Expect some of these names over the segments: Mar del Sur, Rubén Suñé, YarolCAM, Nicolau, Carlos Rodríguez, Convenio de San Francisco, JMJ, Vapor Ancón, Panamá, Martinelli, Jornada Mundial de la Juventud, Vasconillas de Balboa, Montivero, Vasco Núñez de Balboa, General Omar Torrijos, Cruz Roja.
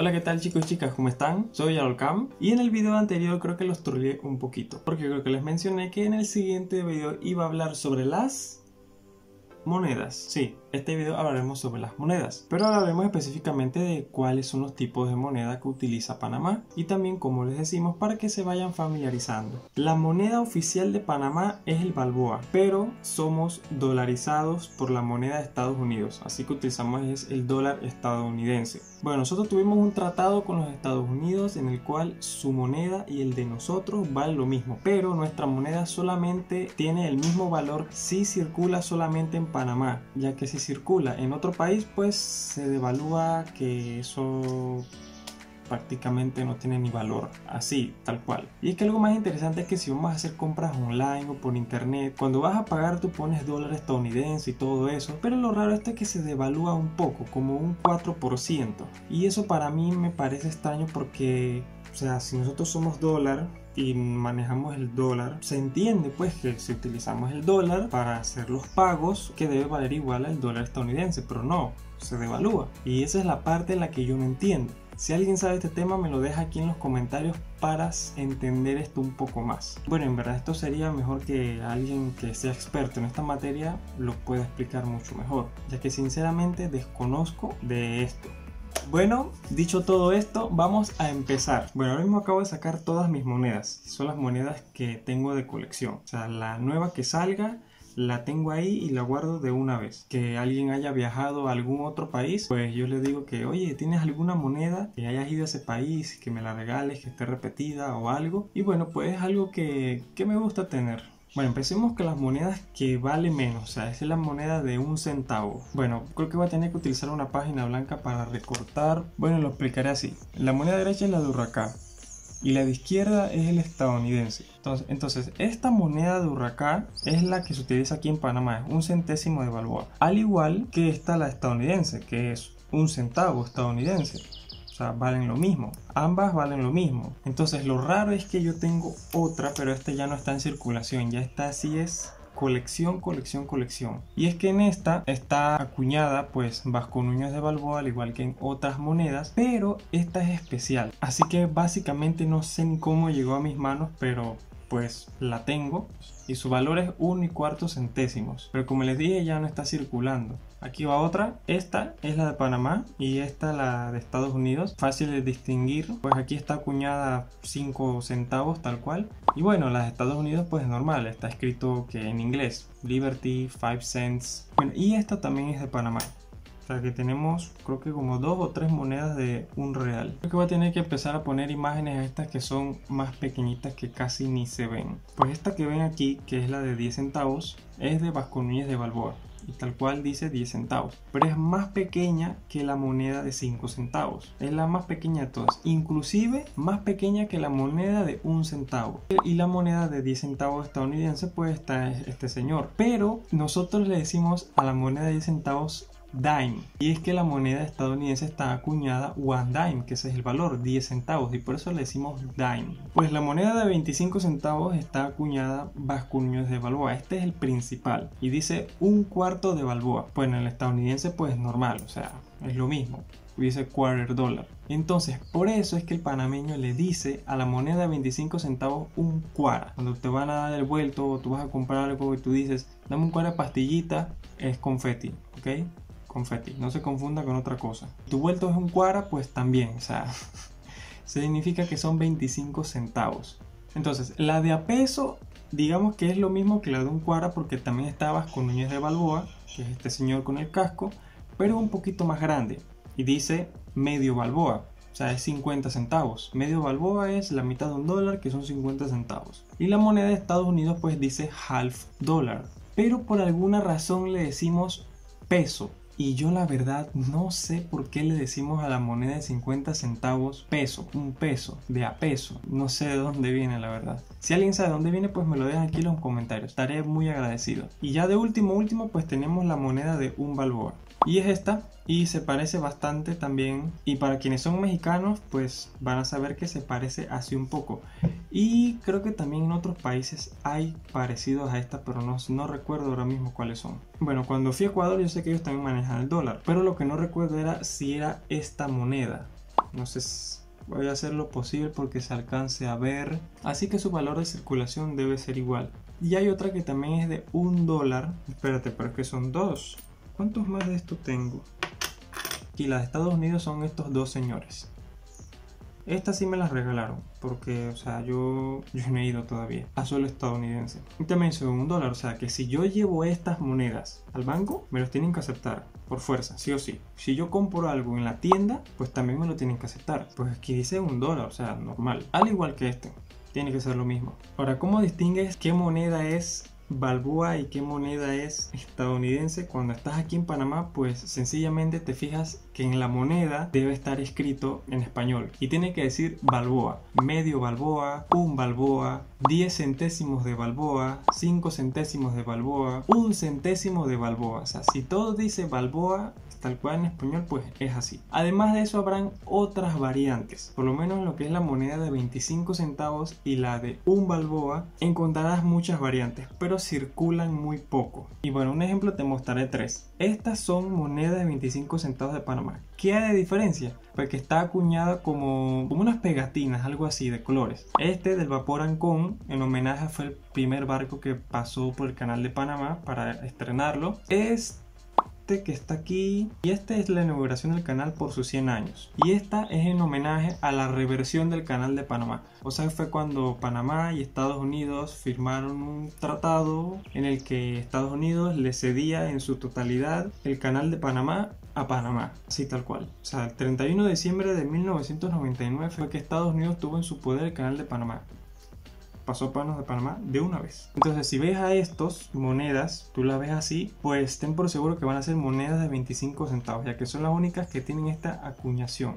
Hola, ¿qué tal chicos y chicas? ¿Cómo están? Soy YarolCAM y en el video anterior creo que los turlé un poquito porque creo que les mencioné que en el siguiente video iba a hablar sobre las monedas. Sí, este video hablaremos sobre las monedas, pero hablaremos específicamente de cuáles son los tipos de moneda que utiliza Panamá y también cómo les decimos para que se vayan familiarizando. La moneda oficial de Panamá es el balboa, pero somos dolarizados por la moneda de Estados Unidos, así que utilizamos es el dólar estadounidense. Bueno, nosotros tuvimos un tratado con los Estados Unidos en el cual su moneda y el de nosotros valen lo mismo, pero nuestra moneda solamente tiene el mismo valor si circula solamente en Panamá, ya que si circula en otro país pues se devalúa, que eso prácticamente no tiene ni valor, así tal cual. Y es que algo más interesante es que si vamos a hacer compras online o por internet, cuando vas a pagar tú pones dólar estadounidense y todo eso, pero lo raro es que se devalúa un poco, como un 4%, y eso para mí me parece extraño porque, o sea, si nosotros somos dólar y manejamos el dólar, se entiende pues que si utilizamos el dólar para hacer los pagos que debe valer igual al dólar estadounidense, pero no, se devalúa, y esa es la parte en la que yo no entiendo. Si alguien sabe este tema me lo deja aquí en los comentarios para entender esto un poco más. Bueno, en verdad esto sería mejor que alguien que sea experto en esta materia lo pueda explicar mucho mejor, ya que sinceramente desconozco de esto. Bueno, dicho todo esto, vamos a empezar. Bueno, ahora mismo acabo de sacar todas mis monedas. Son las monedas que tengo de colección. O sea, la nueva que salga, la tengo ahí y la guardo de una vez. Que alguien haya viajado a algún otro país, pues yo le digo que, oye, ¿tienes alguna moneda que hayas ido a ese país, que me la regales, que esté repetida o algo? Y bueno, pues es algo que me gusta tener. Bueno, empecemos con las monedas que vale menos, o sea, es la moneda de 1 centavo. Bueno, creo que voy a tener que utilizar una página blanca para recortar. Bueno, lo explicaré así. La moneda derecha es la de Huracán y la de izquierda es el estadounidense. Entonces esta moneda de Huracán es la que se utiliza aquí en Panamá, es 1 centésimo de balboa. Al igual que esta, la estadounidense, que es 1 centavo estadounidense. O sea, valen lo mismo, ambas valen lo mismo. Entonces lo raro es que yo tengo otra, pero esta ya no está en circulación, ya está, así es, colección. Y es que en esta está acuñada pues Vasco Núñez de Balboa, al igual que en otras monedas, pero esta es especial, así que básicamente no sé ni cómo llegó a mis manos, pero pues la tengo y su valor es 1 4 centésimos, pero como les dije ya no está circulando. Aquí va otra, esta es la de Panamá y esta la de Estados Unidos, fácil de distinguir, pues aquí está acuñada 5 centavos tal cual. Y bueno, las de Estados Unidos pues es normal, está escrito que en inglés, Liberty, 5 cents. Bueno, y esta también es de Panamá. O sea que tenemos creo que como 2 o 3 monedas de 1 real. Creo que voy a tener que empezar a poner imágenes a estas que son más pequeñitas que casi ni se ven. Pues esta que ven aquí, que es la de 10 centavos, es de Vasconillas de Balboa. Y tal cual dice 10 centavos, pero es más pequeña que la moneda de 5 centavos. Es la más pequeña de todas, inclusive más pequeña que la moneda de 1 centavo. Y la moneda de 10 centavos estadounidense pues está este señor. Pero nosotros le decimos a la moneda de 10 centavos dime, y es que la moneda estadounidense está acuñada 1 dime, que ese es el valor, 10 centavos, y por eso le decimos dime. Pues la moneda de 25 centavos está acuñada Vascuñas de Balboa, este es el principal y dice 1/4 de balboa. Pues en el estadounidense pues normal, o sea, es lo mismo, dice quarter dollar. Entonces por eso es que el panameño le dice a la moneda de 25 centavos un cuara. Cuando te van a dar el vuelto o tú vas a comprar algo y tú dices dame un cuara de pastillita, es confeti, ¿ok? Confeti, no se confunda con otra cosa. Tu vuelto es un cuara, pues también, o sea, significa que son 25 centavos. Entonces, la de a peso, digamos que es lo mismo que la de un cuara, porque también estabas con Núñez de Balboa, que es este señor con el casco, pero un poquito más grande, y dice medio balboa. O sea, es 50 centavos. Medio balboa es la mitad de $1, que son 50 centavos. Y la moneda de Estados Unidos, pues dice half dollar. Pero por alguna razón le decimos peso. Y yo la verdad no sé por qué le decimos a la moneda de 50 centavos peso, un peso, de a peso. No sé de dónde viene la verdad. Si alguien sabe de dónde viene pues me lo dejan aquí en los comentarios, estaré muy agradecido. Y ya de último pues tenemos la moneda de 1 balboa. Y es esta, y se parece bastante también. Y para quienes son mexicanos pues van a saber que se parece así un poco. Y creo que también en otros países hay parecidos a esta, pero no recuerdo ahora mismo cuáles son. Bueno, cuando fui a Ecuador yo sé que ellos también manejan el dólar, pero lo que no recuerdo era si era esta moneda. No sé si voy a hacer lo posible porque se alcance a ver. Así que su valor de circulación debe ser igual. Y hay otra que también es de $1. Espérate, pero es que son dos. ¿Cuántos más de esto tengo? Y las de Estados Unidos son estos dos señores. Estas sí me las regalaron, porque, o sea, yo no he ido todavía a suelo estadounidense. Y también son $1, o sea, que si yo llevo estas monedas al banco, me los tienen que aceptar, por fuerza, sí o sí. Si yo compro algo en la tienda, pues también me lo tienen que aceptar. Pues aquí dice $1, o sea, normal. Al igual que este, tiene que ser lo mismo. Ahora, ¿cómo distingues qué moneda es Balboa y qué moneda es estadounidense? Cuando estás aquí en Panamá, pues sencillamente te fijas que en la moneda debe estar escrito en español y tiene que decir Balboa, medio Balboa, un Balboa, 10 centésimos de Balboa, 5 centésimos de Balboa, un centésimo de Balboa. O sea, si todo dice Balboa tal cual en español, pues es así. Además de eso, habrán otras variantes. Por lo menos lo que es la moneda de 25 centavos y la de un Balboa, encontrarás muchas variantes, pero circulan muy poco. Y bueno, un ejemplo te mostraré tres. Estas son monedas de 25 centavos de Panamá. ¿Qué hay de diferencia? Porque está acuñada como unas pegatinas, algo así, de colores. Este del Vapor Ancón, en homenaje, fue el primer barco que pasó por el canal de Panamá para estrenarlo. Es que está aquí, y esta es la inauguración del canal por sus 100 años, y esta es en homenaje a la reversión del canal de Panamá. O sea, fue cuando Panamá y Estados Unidos firmaron un tratado en el que Estados Unidos le cedía en su totalidad el canal de Panamá a Panamá, así tal cual. O sea, el 31 de diciembre de 1999 fue que Estados Unidos tuvo en su poder el canal de Panamá. Pasó panos de Panamá de una vez. Entonces, si ves a estos monedas, tú las ves así, pues ten por seguro que van a ser monedas de 25 centavos, ya que son las únicas que tienen esta acuñación.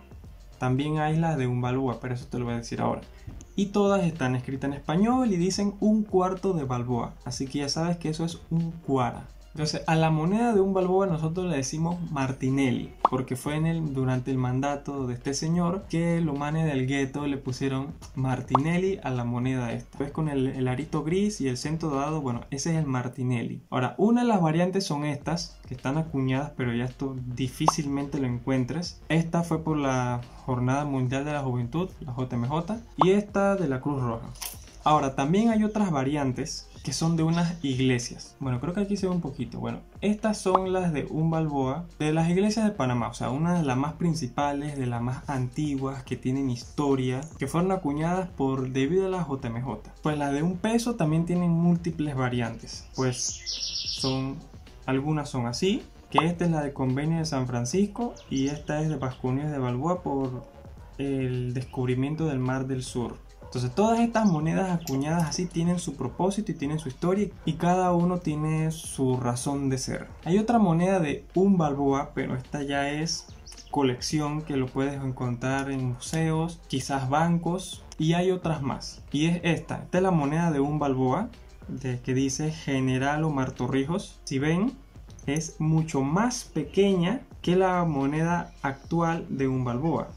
También hay las de un Balboa, pero eso te lo voy a decir ahora. Y todas están escritas en español y dicen un cuarto de Balboa, así que ya sabes que eso es un cuara. Entonces, a la moneda de un Balboa nosotros le decimos Martinelli, porque fue durante el mandato de este señor que los manes del gueto le pusieron Martinelli a la moneda esta. Pues con el arito gris y el centro dorado, bueno, ese es el Martinelli. Ahora, una de las variantes son estas, que están acuñadas, pero ya esto difícilmente lo encuentres. Esta fue por la Jornada Mundial de la Juventud, la JMJ, y esta de la Cruz Roja. Ahora, también hay otras variantes que son de unas iglesias. Bueno, creo que aquí se ve un poquito. Bueno, estas son las de un Balboa de las iglesias de Panamá. O sea, una de las más principales, de las más antiguas, que tienen historia, que fueron acuñadas por debido a la JMJ. Pues las de $1 también tienen múltiples variantes. Pues son, algunas son así, que esta es la de Convenio de San Francisco, y esta es de Vascuñas de Balboa por el descubrimiento del Mar del Sur. Entonces, todas estas monedas acuñadas así tienen su propósito y tienen su historia, y cada uno tiene su razón de ser. Hay otra moneda de un Balboa, pero esta ya es colección, que lo puedes encontrar en museos, quizás bancos, y hay otras más. Y es esta. Esta es la moneda de un Balboa, que dice General Omar Torrijos. Si ven, es mucho más pequeña que la moneda actual de un Balboa.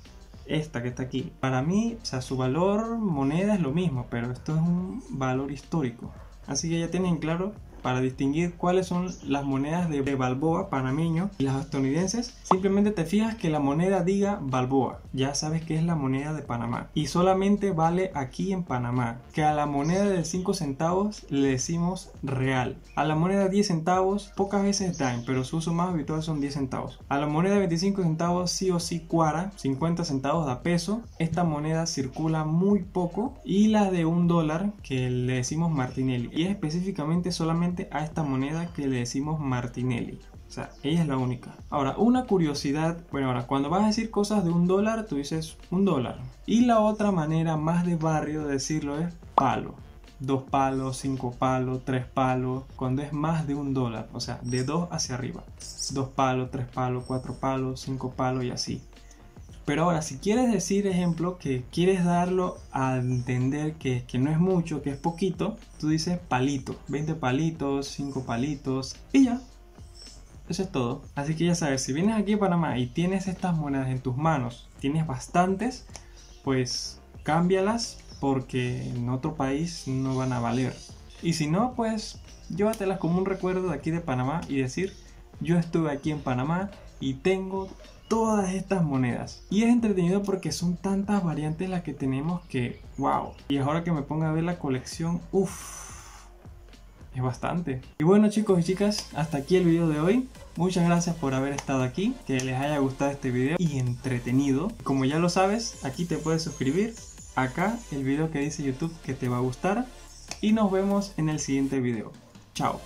Esta que está aquí, para mí, o sea, su valor moneda es lo mismo, pero esto es un valor histórico. Así que ya tienen claro, para distinguir cuáles son las monedas de Balboa panameño y las estadounidenses, simplemente te fijas que la moneda diga Balboa. Ya sabes que es la moneda de Panamá y solamente vale aquí en Panamá. Que a la moneda de 5 centavos le decimos real. A la moneda de 10 centavos pocas veces dime, pero su uso más habitual son 10 centavos. A la moneda de 25 centavos sí o sí cuara, 50 centavos da peso. Esta moneda circula muy poco. Y las de $1 que le decimos Martinelli. Y es específicamente solamente a esta moneda que le decimos Martinelli. O sea, ella es la única. Ahora, una curiosidad. Bueno, ahora cuando vas a decir cosas de $1, tú dices $1. Y la otra manera más de barrio de decirlo es palo. 2 palos, 5 palos, 3 palos. Cuando es más de $1. O sea, de 2 hacia arriba. 2 palos, 3 palos, 4 palos, 5 palos y así. Pero ahora, si quieres decir, ejemplo, que quieres darlo a entender que no es mucho, que es poquito, tú dices palito, 20 palitos, 5 palitos y ya. Eso es todo. Así que ya sabes, si vienes aquí a Panamá y tienes estas monedas en tus manos, tienes bastantes, pues cámbialas porque en otro país no van a valer. Y si no, pues llévatelas como un recuerdo de aquí de Panamá y decir, yo estuve aquí en Panamá y tengo todas estas monedas. Y es entretenido porque son tantas variantes las que tenemos que wow. Y ahora que me ponga a ver la colección, uff, es bastante. Y bueno, chicos y chicas, hasta aquí el video de hoy. Muchas gracias por haber estado aquí, que les haya gustado este video y entretenido. Como ya lo sabes, aquí te puedes suscribir, acá el video que dice YouTube que te va a gustar, y nos vemos en el siguiente video. Chao.